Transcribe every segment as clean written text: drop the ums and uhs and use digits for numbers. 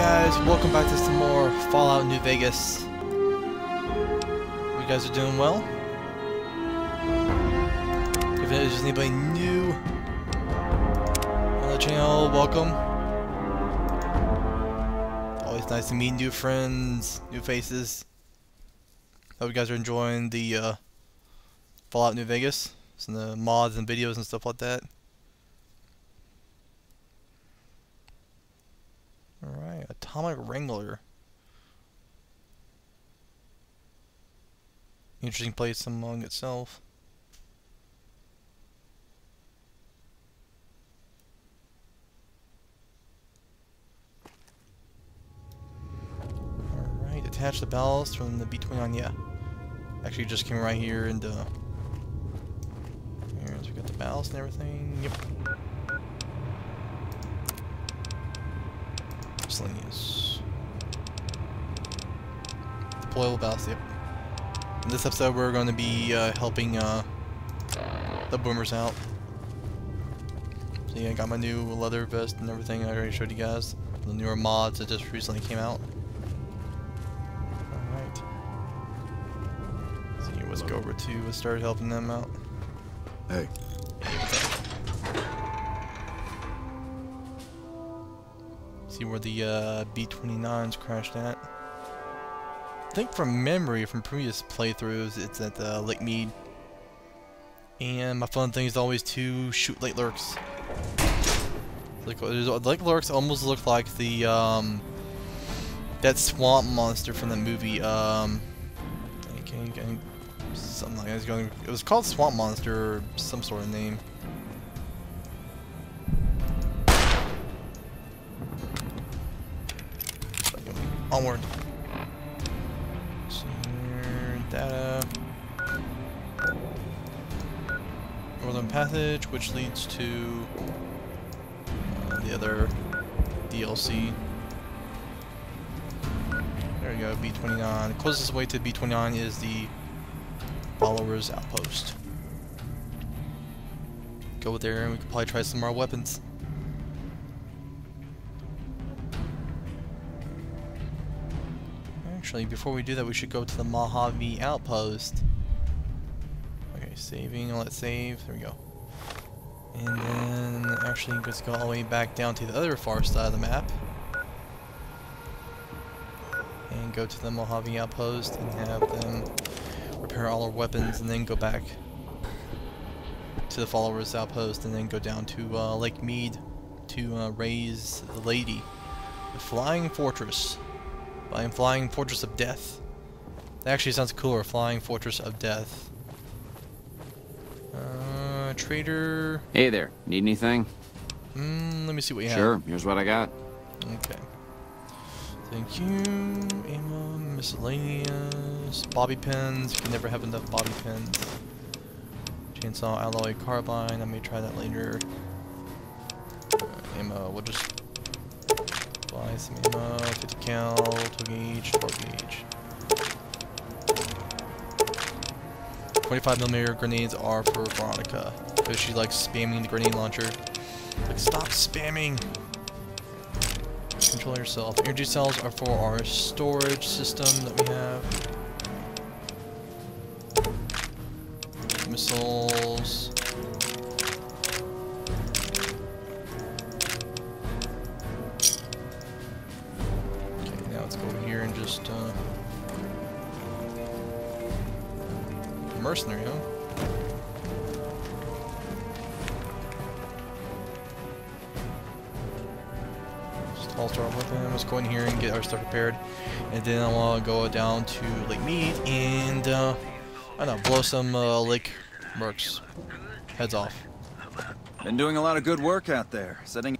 guys, welcome back to some more Fallout New Vegas. You guys are doing well? If there's anybody new on the channel, welcome. Always nice to meet new friends, new faces. Hope you guys are enjoying the Fallout New Vegas, some of the mods and videos and stuff like that. Alright, Atomic Wrangler. Interesting place among itself. Alright, detach the ballast from the B-29, yeah. Actually just came right here and here's we got the ballast and everything. Yep. Deployable ballast, yep. In this episode we're going to be helping the Boomers out. So yeah, I got my new leather vest and everything I already showed you guys. The newer mods that just recently came out. Alright. So yeah, let's go over to start helping them out. Hey. See where the B-29s crashed at. I think from memory, from previous playthroughs, it's at Lake Mead. And my fun thing is always to shoot Lakelurks. Lakelurks almost look like the that swamp monster from the movie. Something like that. It was called Swamp Monster, or some sort of name. Onward. So, data. Northern Passage, which leads to the other DLC. There we go, B-29. The closest way to B-29 is the Followers Outpost. Go there and we can probably try some more weapons. Actually, before we do that, we should go to the Mojave Outpost. Okay, saving. Let's save. There we go. And then, actually, let's go all the way back down to the other far side of the map. And go to the Mojave Outpost and have them repair all our weapons and then go back to the Followers Outpost and then go down to Lake Mead to raise the lady. The Flying Fortress. I'm Flying Fortress of Death. That actually sounds cooler, Flying Fortress of Death. Trader. Hey there, need anything? Let me see what you have. Sure, here's what I got. Okay. Thank you. Ammo, miscellaneous, bobby pins. You can never have enough bobby pins. Chainsaw, alloy, carbine. I may try that later. Ammo, we'll just buy some ammo, 50 cal, 12 gauge, 12 gauge. 45mm grenades are for Veronica, because she likes spamming the grenade launcher. Like, stop spamming! Control yourself. Energy cells are for our storage system that we have. Missiles. Mercenary, huh? Just alter our weapon. Let's go in here and get our stuff prepared. And then I want to go down to Lake Mead and, I don't know, blow some Lake Mercs heads off. Been doing a lot of good work out there. Setting.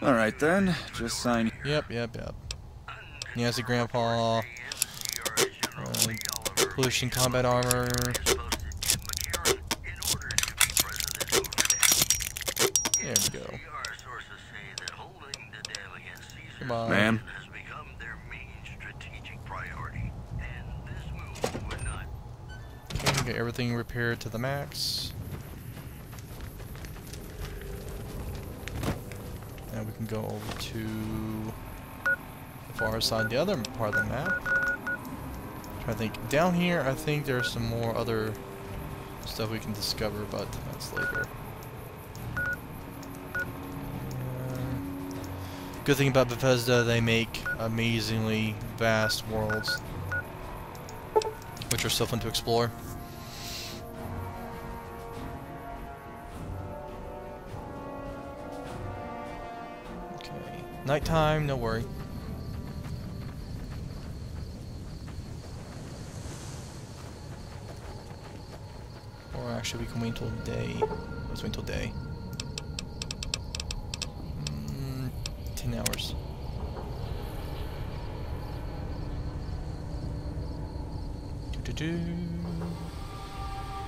Alright then, just sign. Yep. Nancy Grandpa. Pollution combat armor. There we go. Come on. Ma'am. Okay, get everything repaired to the max. And we can go over to the far side, the other part of the map. I think down here, I think there's some more other stuff we can discover, but that's later. Good thing about Bethesda, they make amazingly vast worlds, which are still fun to explore. Okay, nighttime, no worry. Or actually, we can wait until day. Let's wait until day. 10 hours. Time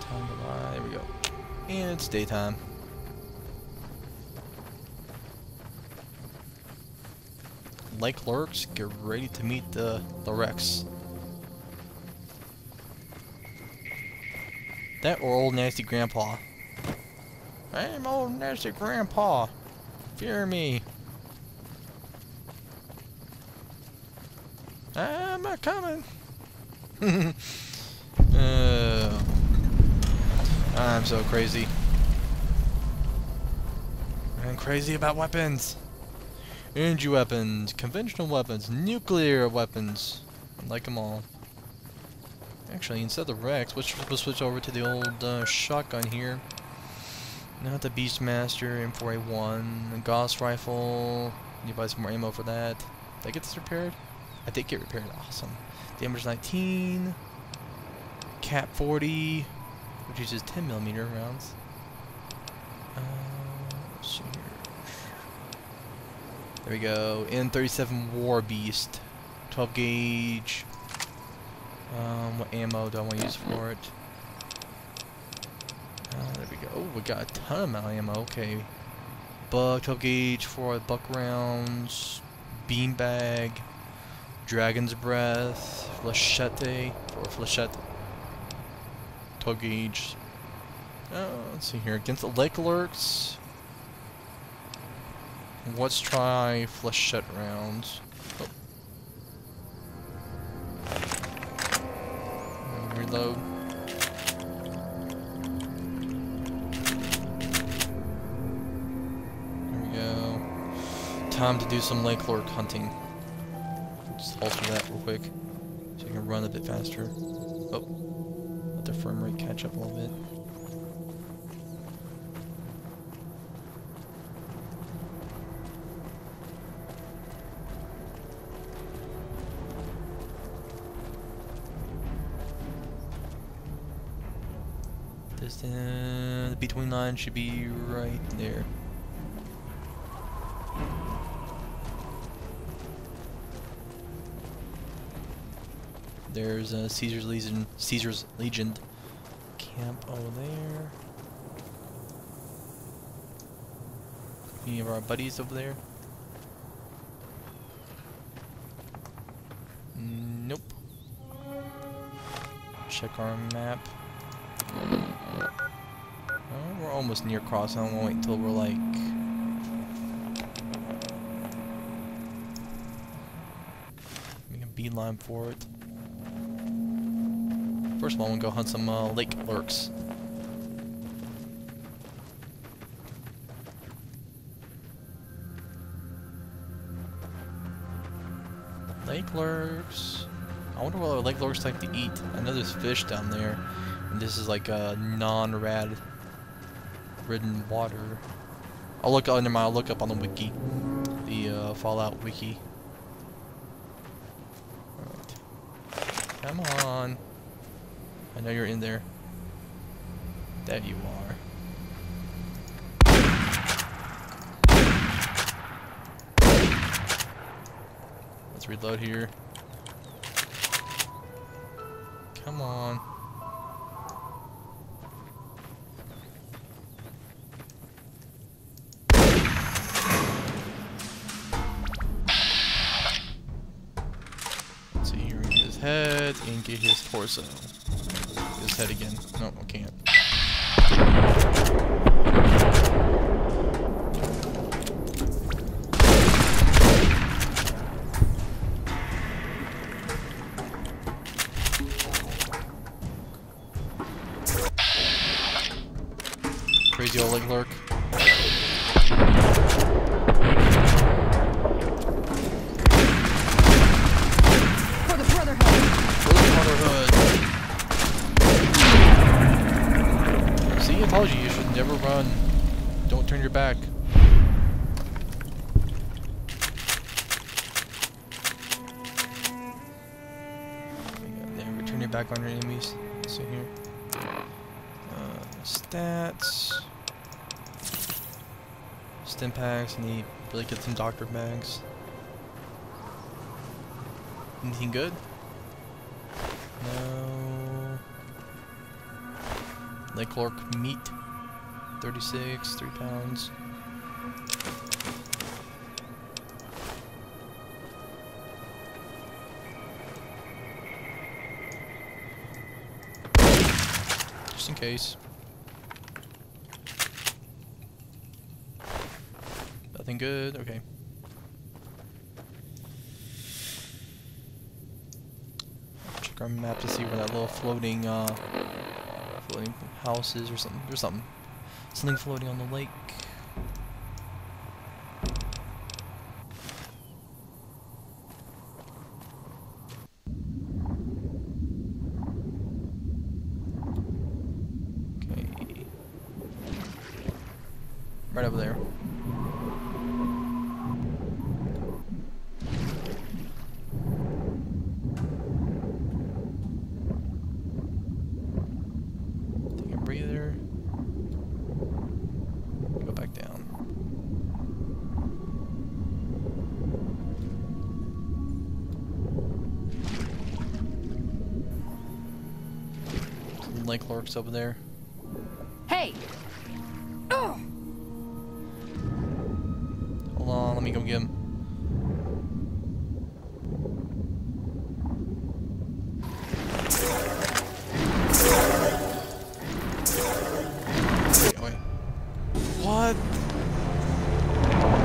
to lie. There we go. And it's daytime. Lakelurks, get ready to meet the Rex. That or old nasty grandpa. I'm old nasty grandpa. Fear me. I'm not coming. I'm so crazy. I'm crazy about weapons. Energy weapons, conventional weapons, nuclear weapons. I like them all. Actually, instead of the Rex, we'll switch over to the old shotgun here. Not the Beastmaster, M4A1, the Gauss Rifle. You buy some more ammo for that. Did I get this repaired? I did get repaired. Awesome. Damage 19. Cap 40, which uses 10mm rounds. Let's see here. There we go. N37 War Beast, 12 gauge. What ammo do I want to use for it? There we go. Oh, we got a ton amount of ammo. Okay. Buck, 12 gauge for buck rounds. Beanbag. Dragon's Breath, Flechette, or Flechette, 12 gauge. Let's see here. Against the Lakelurks, let's try Flechette rounds. Oh. Reload. There we go. Time to do some Lakelurk hunting. Just alter that real quick, so you can run a bit faster. Oh, let the frame rate catch up a little bit. Distance, the B-29 should be right there. There's a Caesar's Legion camp over there. Any of our buddies over there? Nope. Check our map. Oh, we're almost near Cross. I won't wait until we're like. Make a beeline for it. First of all, I'm gonna go hunt some Lakelurks. Lakelurks. I wonder what Lakelurks like to eat. I know there's fish down there, and this is like a non-rad-ridden water. I'll look under my. I'll look up on the wiki, the Fallout wiki. All right. Come on. I know you're in there. That you are. Let's reload here. Come on. Let's see here, we get his head and get his torso. His head again. No, I can't. lurk. For the Brotherhood! For the Brotherhood! See, I told you, you should never run. Don't turn your back. Never turn your back on your enemies. Let's see here. Stats. Stim packs. Need really get some doctor mags. Anything good? No. Lakelurk meat. 36, 3 pounds. Just in case. Nothing good, okay. Check our map to see where that little floating floating house is or something. There's something. Something floating on the lake. Okay. Right over there. Lakelurks over there. Hey! Oh! Hold on, let me go get him. Wait. What?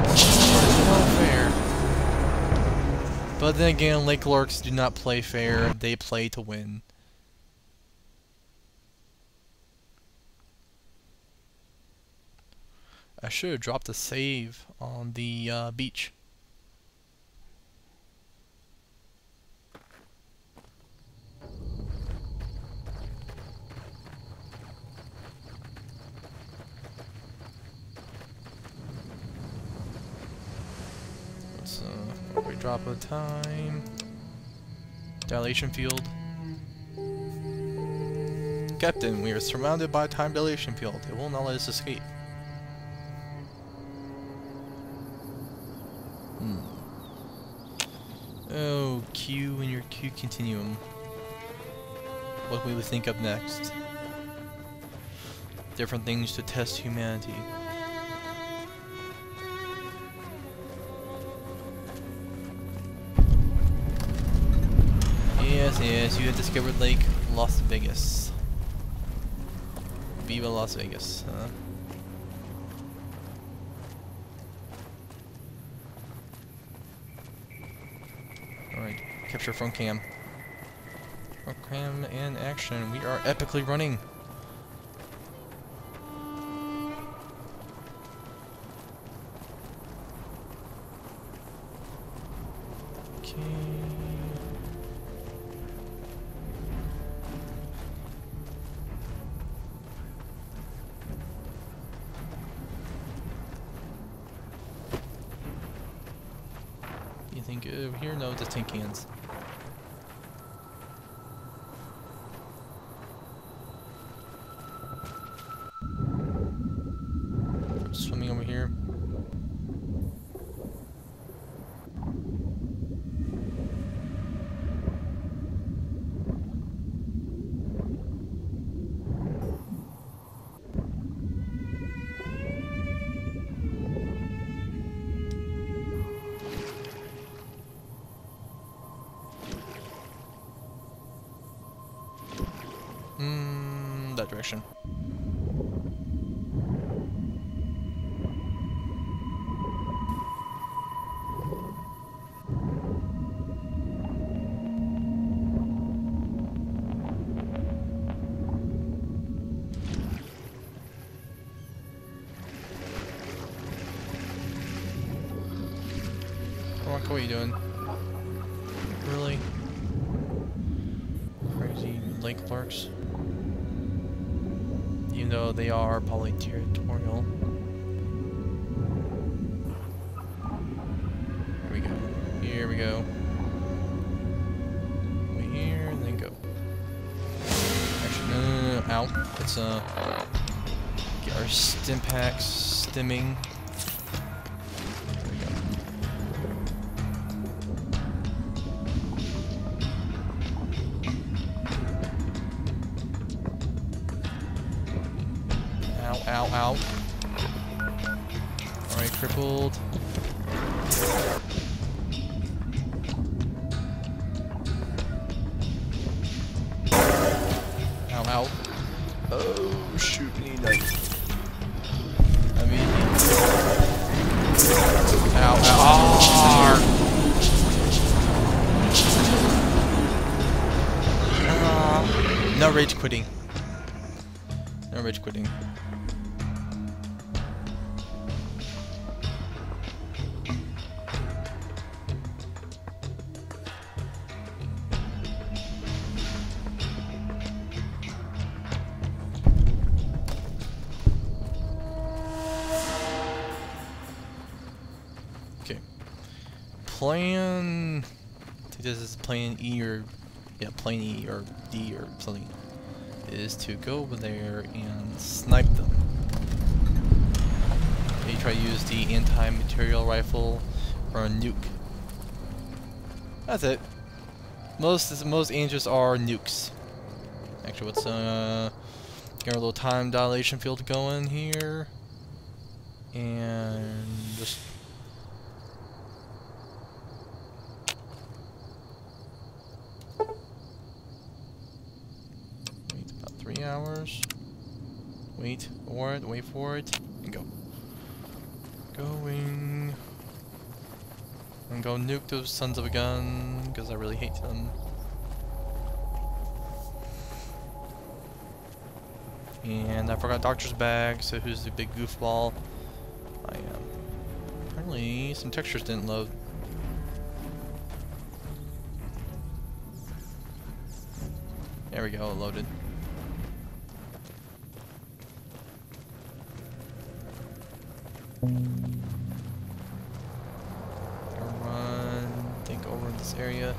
That's not fair. But then again, Lakelurks do not play fair. They play to win. I should have dropped a save on the beach. Let's drop a time. Dilation field. Captain, we are surrounded by a time dilation field. It will not let us escape. Oh, Q and your Q continuum. What we would think of next. Different things to test humanity. Yes, yes, you have discovered Lake Las Vegas. Viva Las Vegas, huh? Capture front cam. Front cam in action. We are epically running. Okay. You think over here? No, it's just tin cans. That direction. Veronica, what are you doing? Really? Crazy Lakelurks. Even though they are probably territorial. Here we go. Here we go. Wait here and then go. Actually, no. Ow. Let's get our stim packs stimming. Ow. Alright, crippled. Ow. Oh, shoot me, knife. I mean... Ow. No rage quitting. No rage quitting. Plan... I think this is plan E or... Yeah, plan E or D or something. Is to go over there and snipe them. They try to use the anti-material rifle or a nuke. That's it. Most angels are nukes. Actually, what's got a little time dilation field going here. And... just... hours. Wait for it, and go. Going. I'm going to nuke those sons of a gun, because I really hate them. And I forgot doctor's bag, so who's the big goofball? I am. Apparently, some textures didn't load. There we go, it loaded. Run, think over this area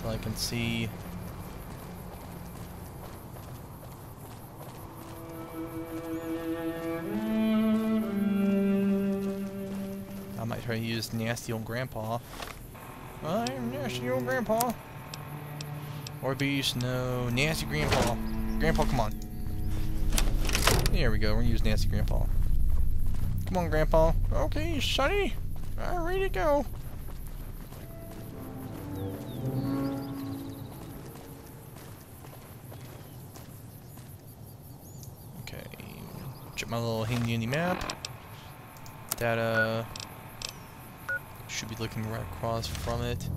so I can see. I might try to use nasty old grandpa. I'm nasty old grandpa. Or beast, no, nasty grandpa. Grandpa, come on. There we go. We're gonna use nasty grandpa. Come on, Grandpa. Okay, sonny. I'm ready to go. Okay. Check my little handy map. That, should be looking right across from it.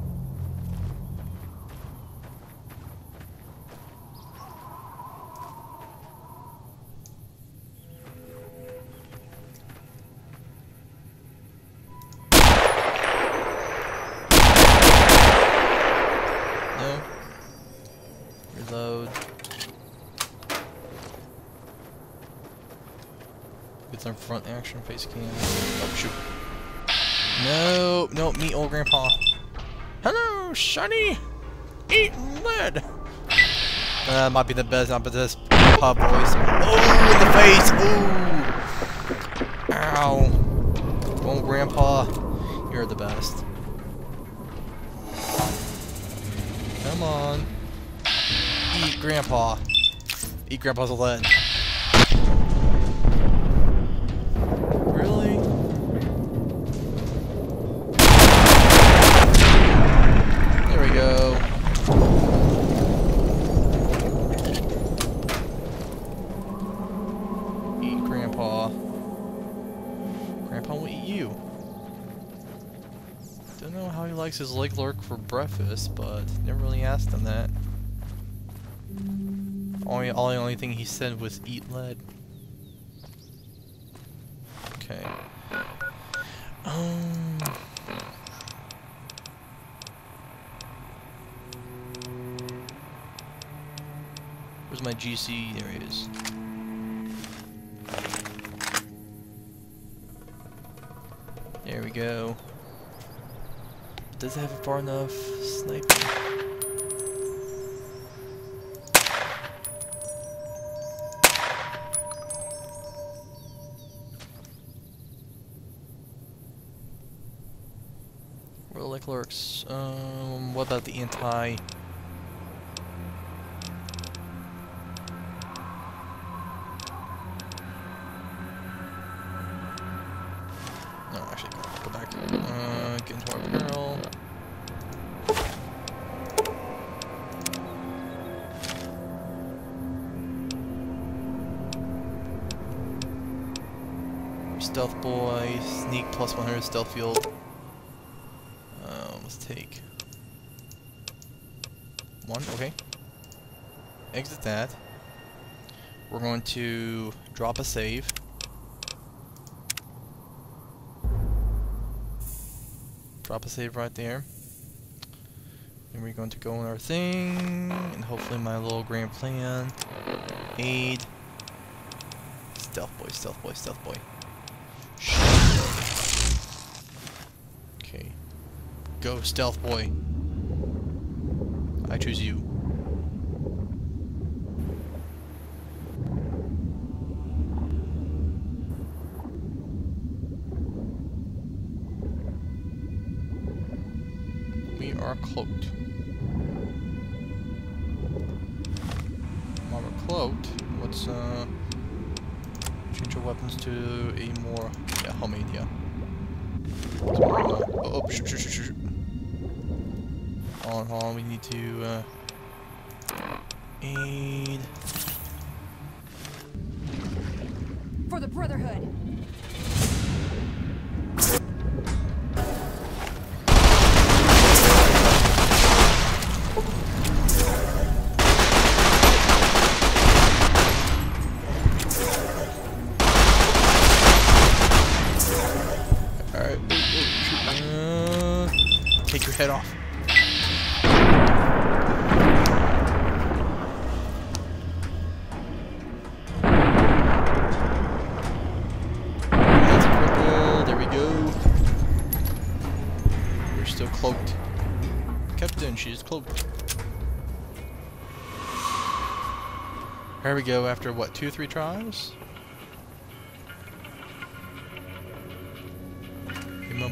It's our front action face cam. Oh, shoot. No, meet old grandpa. Hello, sonny! Eat lead! That might be the best, not but this pub voice. Oh, in the face! Ooh! Ow! Old grandpa, you're the best. Come on. Eat grandpa. Eat grandpa's lead. His Lakelurk for breakfast, but never really asked him that. Only thing he said was eat lead. Okay. Where's my GC? There he is. There we go. Does it have a far enough sniper? Roll like lurks. What about the anti? Stealth boy, sneak plus 100 stealth field. Let's take one. Okay. Exit that. We're going to drop a save. Drop a save right there. And we're going to go on our thing, and hopefully my little grand plan. Aid. Stealth boy. Stealth boy. Stealth boy. Okay. Go, stealth boy. I choose you. We are cloaked. While we're cloaked, let's change our weapons to a more homemade, yeah. Oh, shoot. Hold on, we need to, aid. For the Brotherhood! Head off. That's purple. There we go. We're still cloaked. Captain, she's cloaked. Here we go after what, 2 or 3 tries?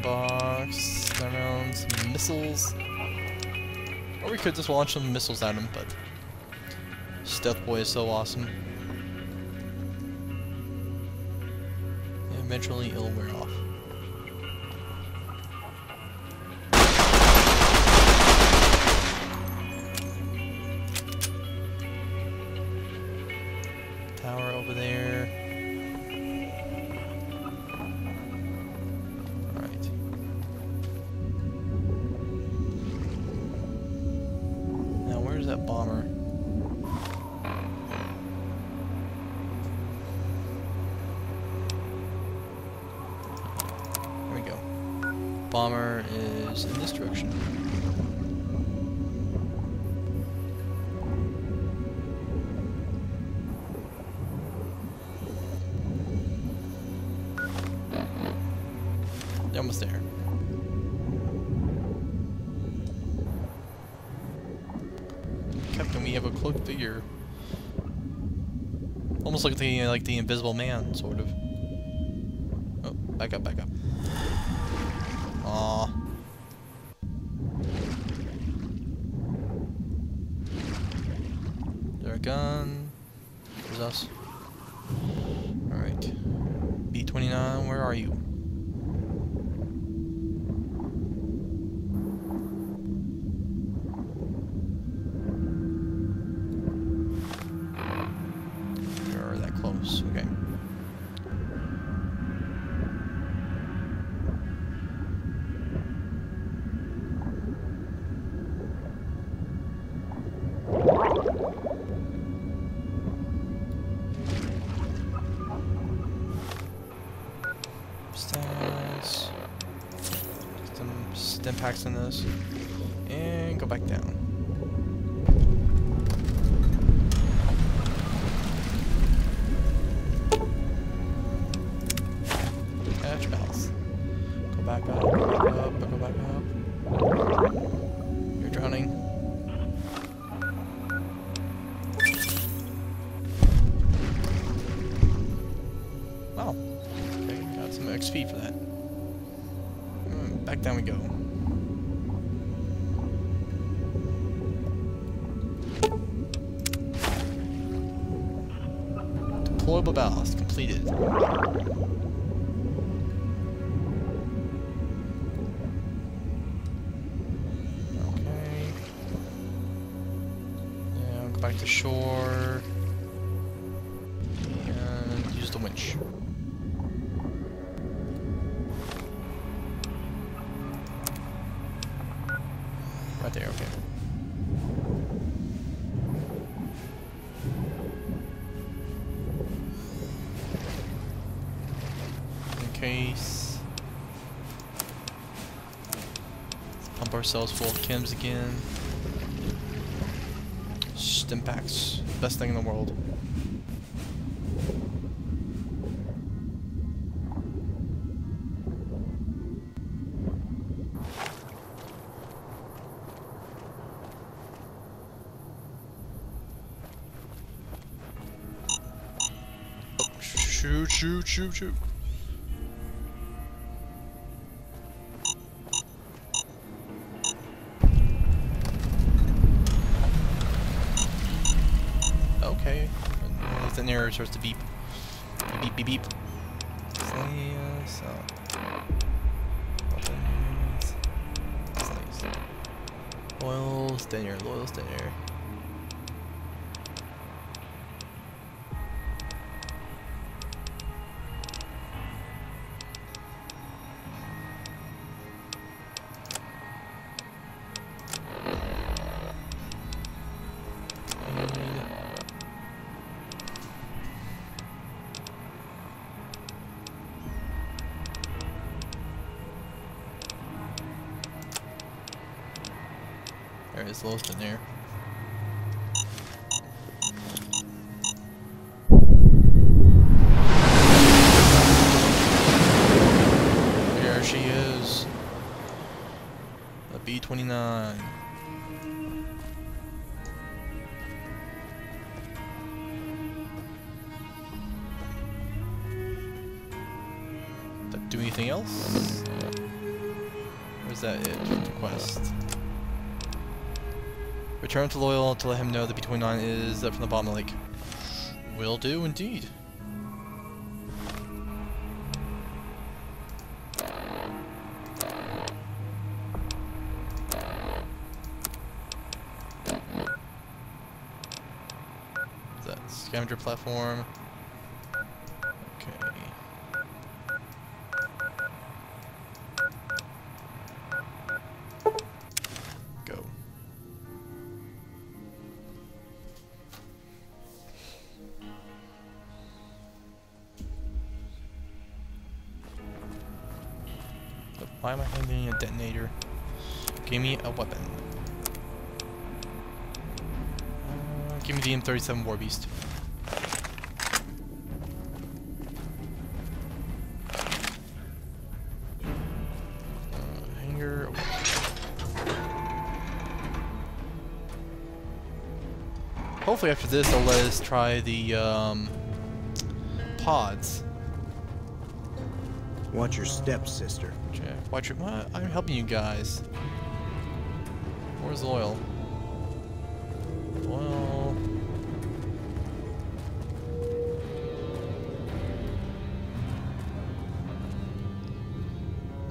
Box, rounds, missiles. Or we could just launch some missiles at him, but Stealth Boy is so awesome. And eventually it'll wear off. Tower over there. That bomber. There we go. Bomber is in this direction. They're almost there. We have a cloaked figure, almost like the Invisible Man, sort of. Oh, back up, back up. Aww. There's our gun. There's us. All right. B-29, where are you? Packs in this, and go back down. back up, buckle back up. You're drowning. Wow. Okay, got some XP for that. Back down we go. Deployable ballast completed. Back to shore and use the winch. Right there, okay. In case. Let's pump ourselves full of chems again. Impacts. Best thing in the world. Oh, shoot, shoot, shoot, shoot. It starts to beep. Beep, beep, beep. Slay us up. Loyal, stay here. Loyal, stay here. It's lost in there. There she is. The B-29. That do anything else? Or is that it? Request. Return to Loyal to let him know the B-29 is up from the bottom of the lake. Will do indeed. That scavenger platform. Okay. Why am I handing a detonator? Give me a weapon. Give me the M37 War Beast. Hanger. Hopefully after this they'll let us try the pods. Watch your steps, sister. Check. Watch your. What? I'm helping you guys. Where's Loyal? Loyal.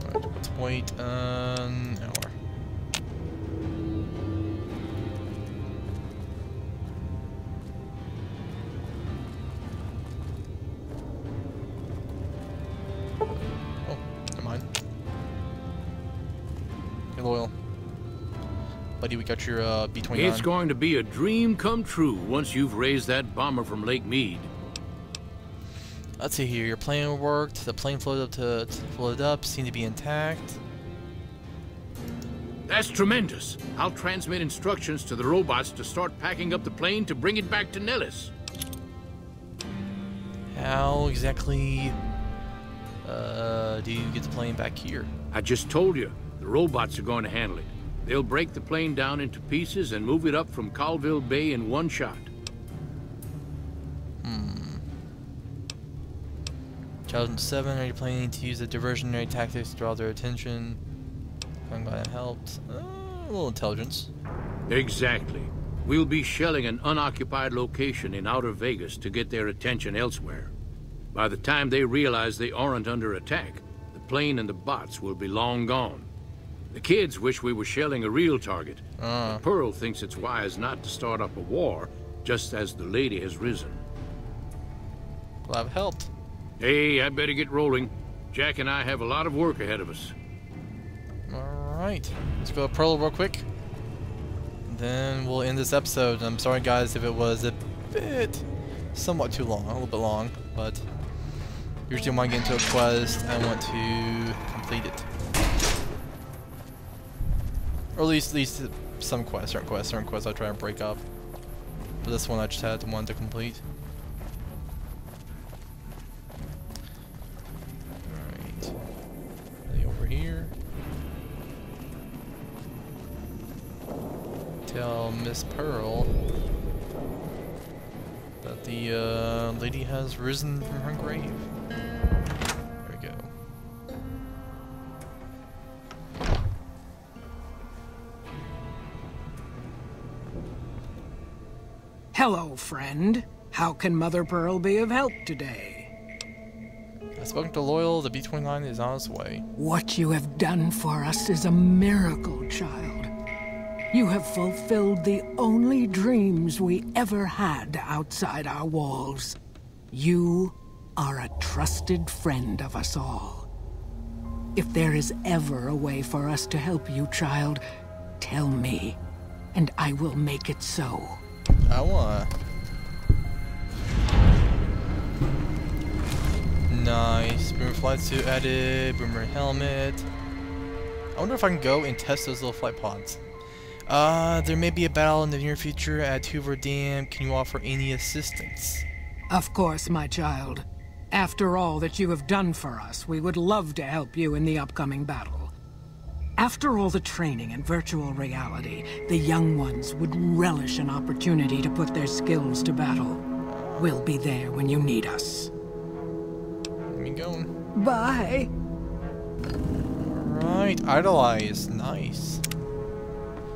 Alright, let's wait an hour. We got your B-29. It's going to be a dream come true once you've raised that bomber from Lake Mead. Let's see here. Your plane worked. The plane floated up. Seemed to be intact. That's tremendous. I'll transmit instructions to the robots to start packing up the plane to bring it back to Nellis. How exactly do you get the plane back here? I just told you, the robots are going to handle it. They'll break the plane down into pieces and move it up from Callville Bay in one shot. Chosen 7, are you planning to use the diversionary tactics to draw their attention? I'm glad it helped. A little intelligence. Exactly. We'll be shelling an unoccupied location in Outer Vegas to get their attention elsewhere. By the time they realize they aren't under attack, the plane and the bots will be long gone. The kids wish we were shelling a real target. But Pearl thinks it's wise not to start up a war just as the lady has risen. Well, I've helped. Hey, I better get rolling. Jack and I have a lot of work ahead of us. Alright, let's go to Pearl real quick. Then we'll end this episode. I'm sorry guys if it was a bit, somewhat too long, a little bit long, but usually when I get into a quest, I want to complete it. Or at least some quests, certain quests I try and break up. But this one I just had one to complete. Alright. Over here. Tell Miss Pearl that the lady has risen from her grave. There we go. Hello, friend. How can Mother Pearl be of help today? I spoke to Loyal. The B-29 is on its way. What you have done for us is a miracle, child. You have fulfilled the only dreams we ever had outside our walls. You are a trusted friend of us all. If there is ever a way for us to help you, child, tell me, and I will make it so. I wanna... Nice. Boomer flight suit added, Boomer helmet. I wonder if I can go and test those little flight pods. There may be a battle in the near future at Hoover Dam. Can you offer any assistance? Of course, my child. After all that you have done for us, we would love to help you in the upcoming battle. After all the training in virtual reality, the young ones would relish an opportunity to put their skills to battle. We'll be there when you need us. Let me go. Bye. Alright, idolize. Nice.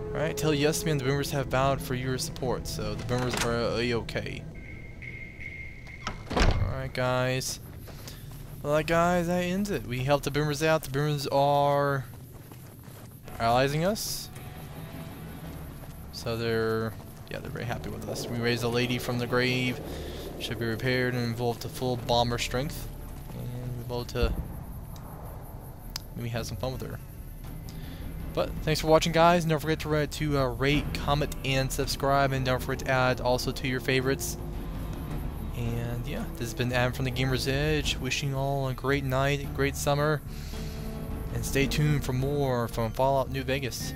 Alright, tell Yasmin the Boomers have bowed for your support, so the Boomers are okay. Alright guys. Well guys, that ends it. We helped the Boomers out, the Boomers are allying us. So they're very happy with us. We raised a lady from the grave, should be repaired and evolved to full bomber strength. And we're able to maybe have some fun with her. But thanks for watching, guys. Don't forget to rate, comment, and subscribe. And don't forget to add also to your favorites. And yeah, this has been Adam from The Gamer's Edge. Wishing you all a great night, a great summer. And stay tuned for more from Fallout New Vegas.